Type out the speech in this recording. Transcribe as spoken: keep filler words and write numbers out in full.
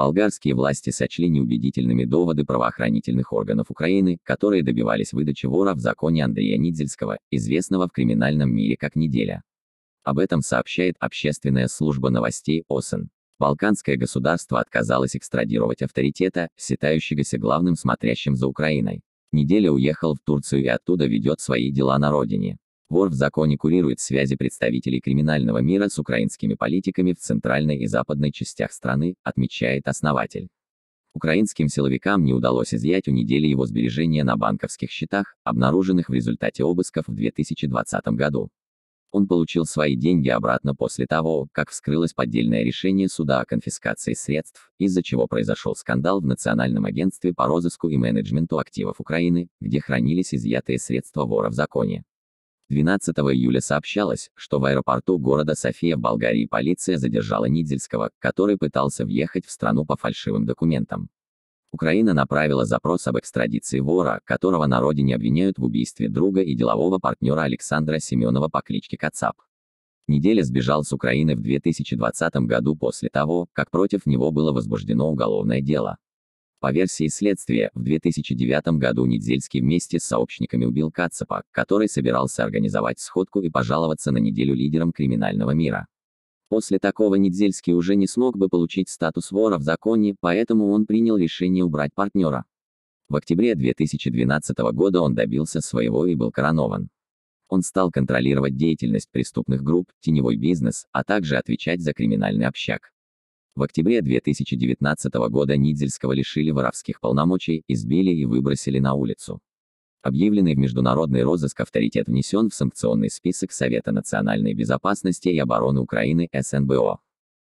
Болгарские власти сочли неубедительными доводы правоохранительных органов Украины, которые добивались выдачи вора в законе Андрея Недзельского, известного в криминальном мире как «Неделя». Об этом сообщает общественная служба новостей О С Н. Балканское государство отказалось экстрадировать авторитета, считающегося главным смотрящим за Украиной. «Неделя» уехал в Турцию и оттуда ведет свои дела на родине. Вор в законе курирует связи представителей криминального мира с украинскими политиками в центральной и западной частях страны, отмечает основатель. Украинским силовикам не удалось изъять у «Недели» его сбережения на банковских счетах, обнаруженных в результате обысков в две тысячи двадцатом году. Он получил свои деньги обратно после того, как вскрылось поддельное решение суда о конфискации средств, из-за чего произошел скандал в Национальном агентстве по розыску и менеджменту активов Украины, где хранились изъятые средства вора в законе. двенадцатого июля сообщалось, что в аэропорту города София в Болгарии полиция задержала Недзельского, который пытался въехать в страну по фальшивым документам. Украина направила запрос об экстрадиции вора, которого на родине обвиняют в убийстве друга и делового партнера Александра Семенова по кличке Кацап. «Неделя» сбежал с Украины в две тысячи двадцатом году после того, как против него было возбуждено уголовное дело. По версии следствия, в две тысячи девятом году Недзельский вместе с сообщниками убил Кацапа, который собирался организовать сходку и пожаловаться на «Неделю» лидерам криминального мира. После такого Недзельский уже не смог бы получить статус вора в законе, поэтому он принял решение убрать партнера. В октябре две тысячи двенадцатого года он добился своего и был коронован. Он стал контролировать деятельность преступных групп, теневой бизнес, а также отвечать за криминальный общак. В октябре две тысячи девятнадцатого года Недзельского лишили воровских полномочий, избили и выбросили на улицу. Объявленный в международный розыск авторитет внесен в санкционный список Совета национальной безопасности и обороны Украины С Н Б О.